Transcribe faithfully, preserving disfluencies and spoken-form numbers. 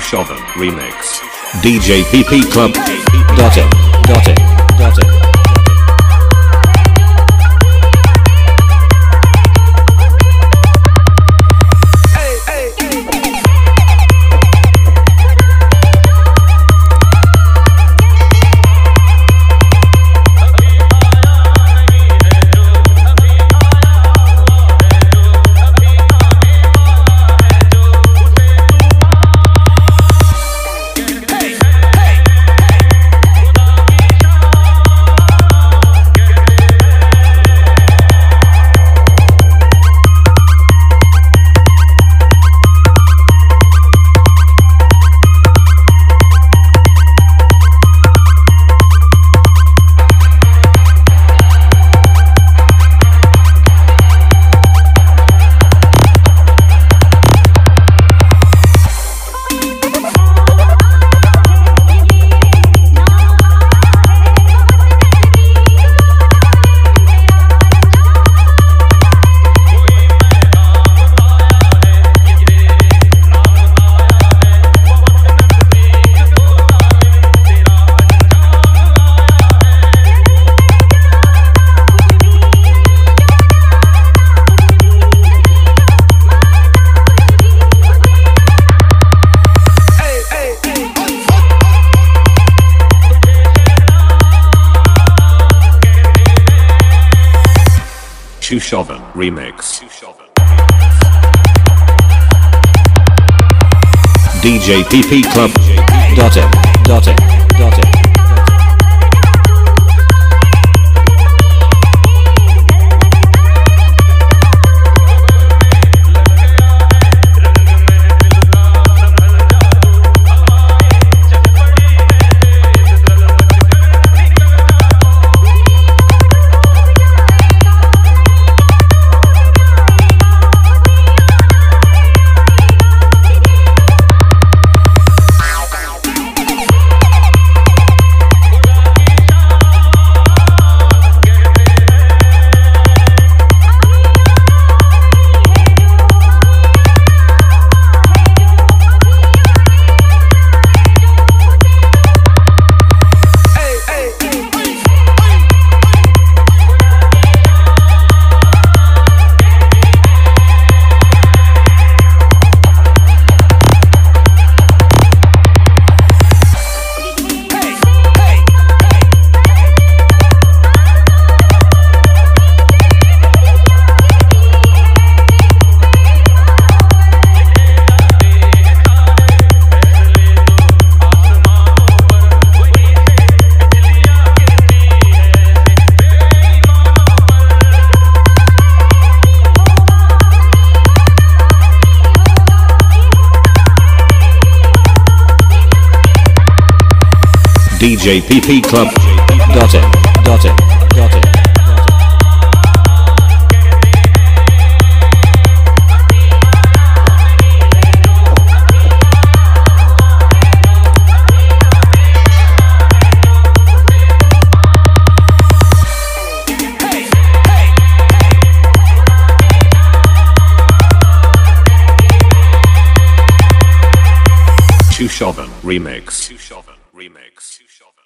Susovan Remix. D J P P Club. Dot it, dot it, dot it. Susovan Remix. D J P P Club. Dot it, dot it, dot it. D J P P Club. Dot it, dot it, dot it. Susovan Remix. Remix.